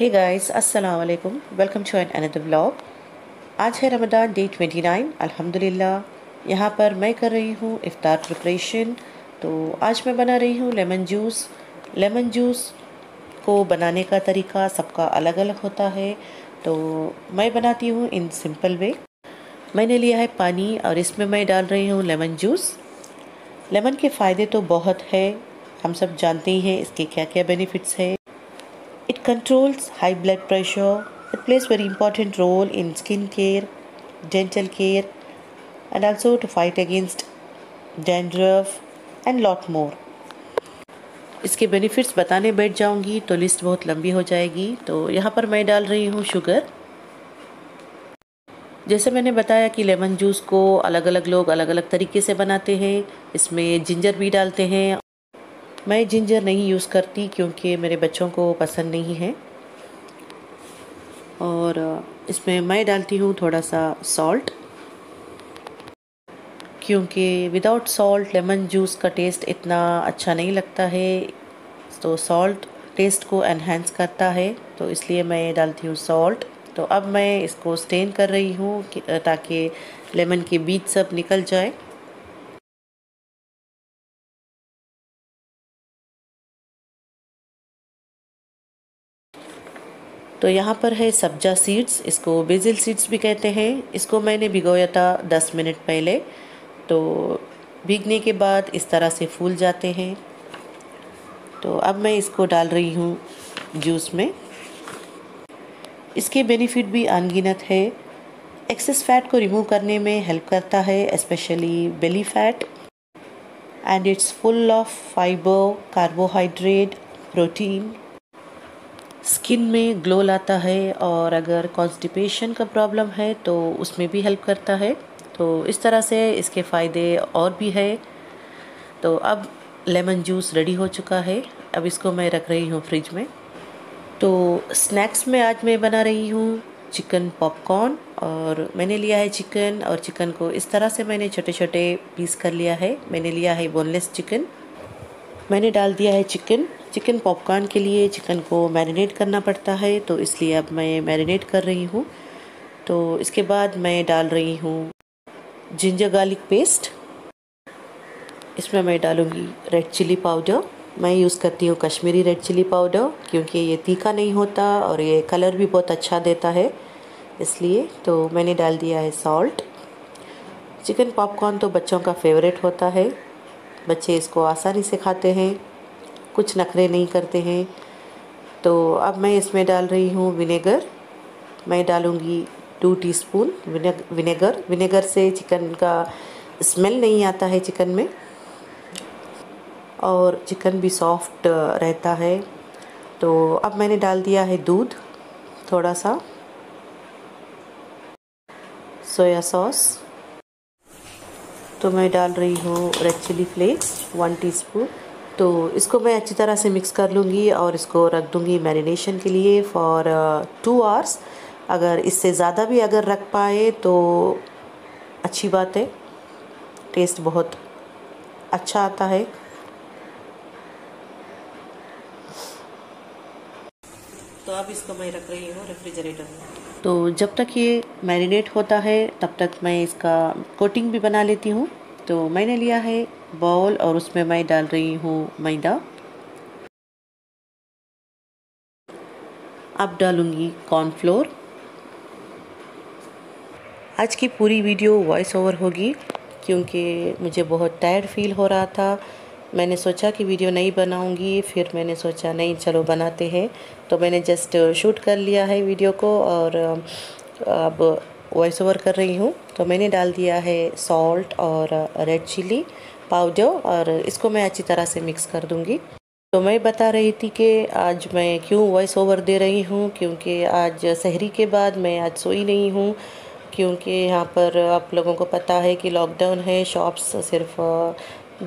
हे guys अस्सलामुअलैकुम, welcome to an another vlog. आज है रमदान डे 29। अल्हम्दुलिल्लाह यहाँ पर मैं कर रही हूँ इफ्तार प्रिपरेशन। तो आज मैं बना रही हूँ लेमन जूस। लेमन जूस को बनाने का तरीका सबका अलग अलग होता है, तो मैं बनाती हूँ इन सिंपल वे। मैंने लिया है पानी और इसमें मैं डाल रही हूँ लेमन जूस। लेमन के फ़ायदे तो बहुत है, हम सब जानते ही हैं इसके क्या क्या बेनिफिट्स हैं। It controls high blood pressure. It plays very important role in skin care, dental care, and also to fight against dandruff and lot more. इसके बेनिफिट्स बताने बैठ जाऊंगी तो लिस्ट बहुत लंबी हो जाएगी। तो यहाँ पर मैं डाल रही हूँ शुगर। जैसे मैंने बताया कि लेमन जूस को अलग अलग लोग अलग अलग तरीके से बनाते हैं। इसमें जिंजर भी डालते हैं। मैं जिंजर नहीं यूज़ करती क्योंकि मेरे बच्चों को पसंद नहीं है। और इसमें मैं डालती हूँ थोड़ा सा सॉल्ट, क्योंकि विदाउट सॉल्ट लेमन जूस का टेस्ट इतना अच्छा नहीं लगता है। तो सॉल्ट टेस्ट को एनहेंस करता है, तो इसलिए मैं डालती हूँ सॉल्ट। तो अब मैं इसको स्टेन कर रही हूँ ताकि लेमन के बीज सब निकल जाए। तो यहाँ पर है सब्जा सीड्स, इसको बेसिल सीड्स भी कहते हैं। इसको मैंने भिगोया था 10 मिनट पहले। तो भीगने के बाद इस तरह से फूल जाते हैं। तो अब मैं इसको डाल रही हूँ जूस में। इसके बेनिफिट भी अनगिनत है। एक्सेस फैट को रिमूव करने में हेल्प करता है, specially belly fat. And it's full of fibre, carbohydrate, protein. Skin में ग्लो लाता है, और अगर कॉन्स्टिपेशन का प्रॉब्लम है तो उसमें भी हेल्प करता है। तो इस तरह से इसके फ़ायदे और भी है। तो अब लेमन जूस रेडी हो चुका है। अब इसको मैं रख रही हूँ फ्रिज में। तो स्नैक्स में आज मैं बना रही हूँ चिकन पॉपकॉर्न। और मैंने लिया है चिकन, और चिकन को इस तरह से मैंने छोटे छोटे पीस कर लिया है। मैंने लिया है बोनलेस चिकन। मैंने डाल दिया है चिकन। चिकन पॉपकॉर्न के लिए चिकन को मैरिनेट करना पड़ता है, तो इसलिए अब मैं मैरिनेट कर रही हूँ। तो इसके बाद मैं डाल रही हूँ जिंजर गार्लिक पेस्ट। इसमें मैं डालूँगी रेड चिली पाउडर। मैं यूज़ करती हूँ कश्मीरी रेड चिली पाउडर, क्योंकि ये तीखा नहीं होता और ये कलर भी बहुत अच्छा देता है, इसलिए। तो मैंने डाल दिया है सॉल्ट। चिकन पॉपकॉर्न तो बच्चों का फेवरेट होता है, बच्चे इसको आसानी से खाते हैं, कुछ नखरे नहीं करते हैं। तो अब मैं इसमें डाल रही हूँ विनेगर। मैं डालूँगी 2 टीस्पून विनेगर। विनेगर से चिकन का स्मेल नहीं आता है चिकन में, और चिकन भी सॉफ्ट रहता है। तो अब मैंने डाल दिया है दूध, थोड़ा सा सोया सॉस। तो मैं डाल रही हूँ रेड चिली फ्लेक्स 1 टीस्पून। तो इसको मैं अच्छी तरह से मिक्स कर लूँगी और इसको रख दूँगी मैरिनेशन के लिए फॉर 2 आवर्स। अगर इससे ज़्यादा भी अगर रख पाए तो अच्छी बात है, टेस्ट बहुत अच्छा आता है। तो अब इसको मैं रख रही हूँ रेफ्रिजरेटर में। तो जब तक ये मैरिनेट होता है तब तक मैं इसका कोटिंग भी बना लेती हूँ। तो मैंने लिया है बाउल और उसमें मैं डाल रही हूँ मैदा। अब डालूँगी कॉर्नफ्लोर। आज की पूरी वीडियो वॉइस ओवर होगी क्योंकि मुझे बहुत टायर्ड फील हो रहा था। मैंने सोचा कि वीडियो नहीं बनाऊँगी, फिर मैंने सोचा नहीं चलो बनाते हैं। तो मैंने जस्ट शूट कर लिया है वीडियो को और अब वॉइस ओवर कर रही हूँ। तो मैंने डाल दिया है सॉल्ट और रेड चिली पाउडर, और इसको मैं अच्छी तरह से मिक्स कर दूँगी। तो मैं बता रही थी कि आज मैं क्यों वॉइस ओवर दे रही हूँ, क्योंकि आज सहरी के बाद मैं आज सोई नहीं हूँ, क्योंकि यहाँ पर आप लोगों को पता है कि लॉकडाउन है, शॉप्स सिर्फ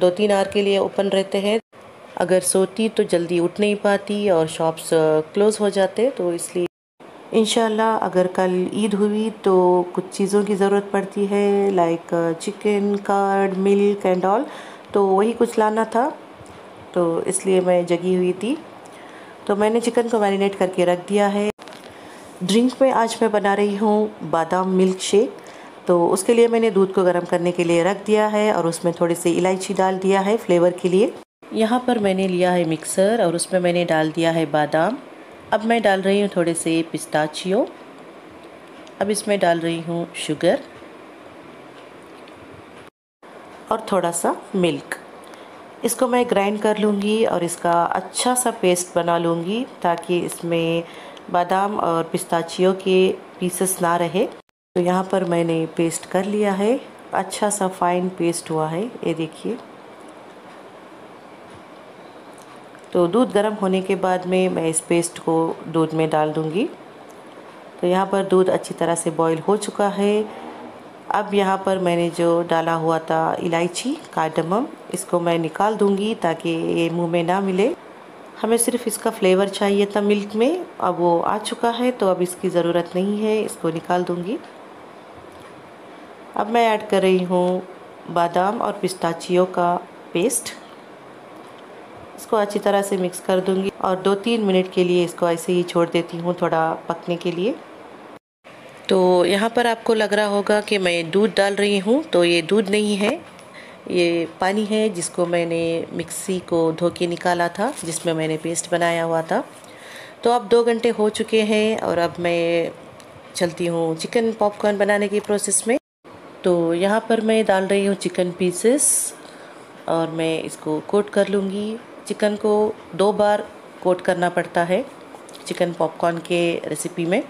2-3 आवर के लिए ओपन रहते हैं। अगर सोती तो जल्दी उठ नहीं पाती और शॉप्स क्लोज़ हो जाते। तो इसलिए इंशाल्लाह अगर कल ईद हुई तो कुछ चीज़ों की ज़रूरत पड़ती है, like chicken, curd, milk and all. तो वही कुछ लाना था, तो इसलिए मैं जगी हुई थी। तो मैंने चिकन को मैरिनेट करके रख दिया है। ड्रिंक में आज मैं बना रही हूँ बादाम मिल्क शेक। तो उसके लिए मैंने दूध को गर्म करने के लिए रख दिया है और उसमें थोड़ी सी इलायची डाल दिया है फ्लेवर के लिए। यहाँ पर मैंने लिया है मिक्सर और उसमें मैंने डाल दिया है बादाम। अब मैं डाल रही हूँ थोड़े से पिस्ताचियो। अब इसमें डाल रही हूँ शुगर और थोड़ा सा मिल्क। इसको मैं ग्राइंड कर लूँगी और इसका अच्छा सा पेस्ट बना लूँगी ताकि इसमें बादाम और पिस्ताचियो के पीसेस ना रहे। तो यहाँ पर मैंने पेस्ट कर लिया है, अच्छा सा फाइन पेस्ट हुआ है, ये देखिए। तो दूध गर्म होने के बाद में मैं इस पेस्ट को दूध में डाल दूँगी। तो यहाँ पर दूध अच्छी तरह से बॉईल हो चुका है। अब यहाँ पर मैंने जो डाला हुआ था इलायची कार्डमम, इसको मैं निकाल दूँगी ताकि ये मुंह में ना मिले। हमें सिर्फ इसका फ्लेवर चाहिए था मिल्क में, अब वो आ चुका है तो अब इसकी ज़रूरत नहीं है, इसको निकाल दूँगी। अब मैं ऐड कर रही हूँ बादाम और पिस्ताचियो का पेस्ट। इसको अच्छी तरह से मिक्स कर दूंगी और 2-3 मिनट के लिए इसको ऐसे ही छोड़ देती हूँ थोड़ा पकने के लिए। तो यहाँ पर आपको लग रहा होगा कि मैं दूध डाल रही हूँ, तो ये दूध नहीं है, ये पानी है जिसको मैंने मिक्सी को धो के निकाला था, जिसमें मैंने पेस्ट बनाया हुआ था। तो अब 2 घंटे हो चुके हैं और अब मैं चलती हूँ चिकन पॉपकॉर्न बनाने के प्रोसेस में। तो यहाँ पर मैं डाल रही हूँ चिकन पीसेस और मैं इसको कोट कर लूँगी। चिकन को 2 बार कोट करना पड़ता है चिकन पॉपकॉर्न के रेसिपी में,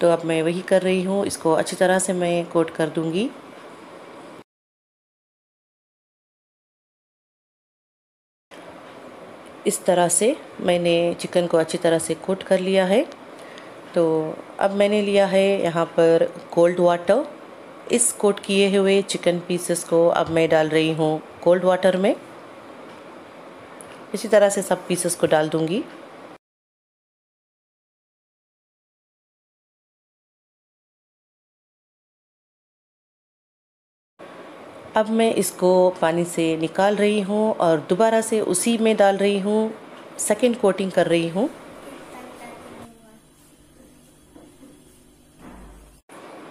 तो अब मैं वही कर रही हूँ। इसको अच्छी तरह से मैं कोट कर दूँगी। इस तरह से मैंने चिकन को अच्छी तरह से कोट कर लिया है। तो अब मैंने लिया है यहाँ पर कोल्ड वाटर। इस कोट किए हुए चिकन पीसेस को अब मैं डाल रही हूँ कोल्ड वाटर में। इसी तरह से सब पीसेस को डाल दूंगी। अब मैं इसको पानी से निकाल रही हूँ और दोबारा से उसी में डाल रही हूँ, सेकंड कोटिंग कर रही हूँ।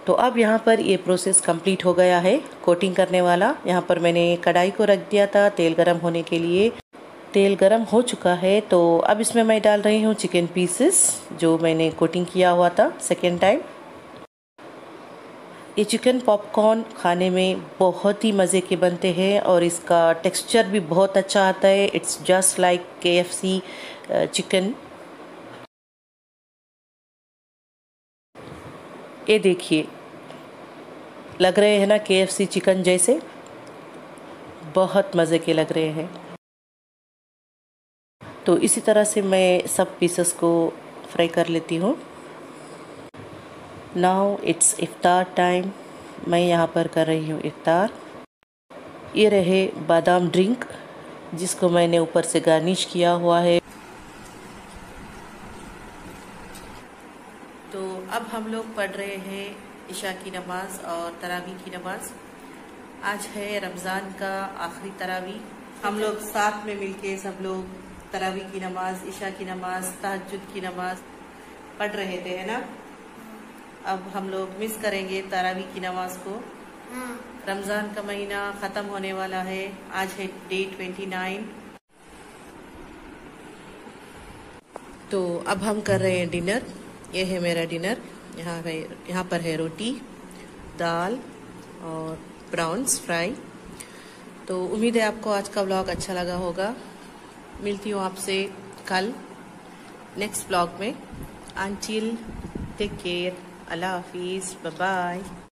तो अब यहाँ पर ये प्रोसेस कंप्लीट हो गया है कोटिंग करने वाला। यहाँ पर मैंने कढ़ाई को रख दिया था तेल गरम होने के लिए। तेल गरम हो चुका है तो अब इसमें मैं डाल रही हूँ चिकन पीसेस जो मैंने कोटिंग किया हुआ था सेकेंड टाइम। ये चिकन पॉपकॉर्न खाने में बहुत ही मज़े के बनते हैं और इसका टेक्सचर भी बहुत अच्छा आता है। It's just like KFC chicken. ये देखिए, लग रहे हैं ना KFC चिकन जैसे, बहुत मज़े के लग रहे हैं। तो इसी तरह से मैं सब पीसेस को फ्राई कर लेती हूँ। नाउ इट्स इफ्तार टाइम। मैं यहाँ पर कर रही हूँ इफ्तार। ये रहे बादाम ड्रिंक जिसको मैंने ऊपर से गार्निश किया हुआ है। तो अब हम लोग पढ़ रहे हैं इशा की नमाज और तरावी की नमाज। आज है रमज़ान का आखिरी तरावी। हम लोग साथ में मिलके सब लोग तरावी की नमाज, ईशा की नमाज, तहज्जुद की नमाज पढ़ रहे थे, है ना। अब हम लोग मिस करेंगे तरावी की नमाज को। रमज़ान का महीना ख़त्म होने वाला है। आज है डे 29। तो अब हम कर रहे हैं डिनर। ये है मेरा डिनर। यहाँ पर है रोटी, दाल और प्रॉन्स फ्राई। तो उम्मीद है आपको आज का व्लॉग अच्छा लगा होगा। मिलती हूँ आपसे कल नेक्स्ट ब्लॉग में। अंटिल टेक केयर, अल्लाह हाफिज़, बाय बाय।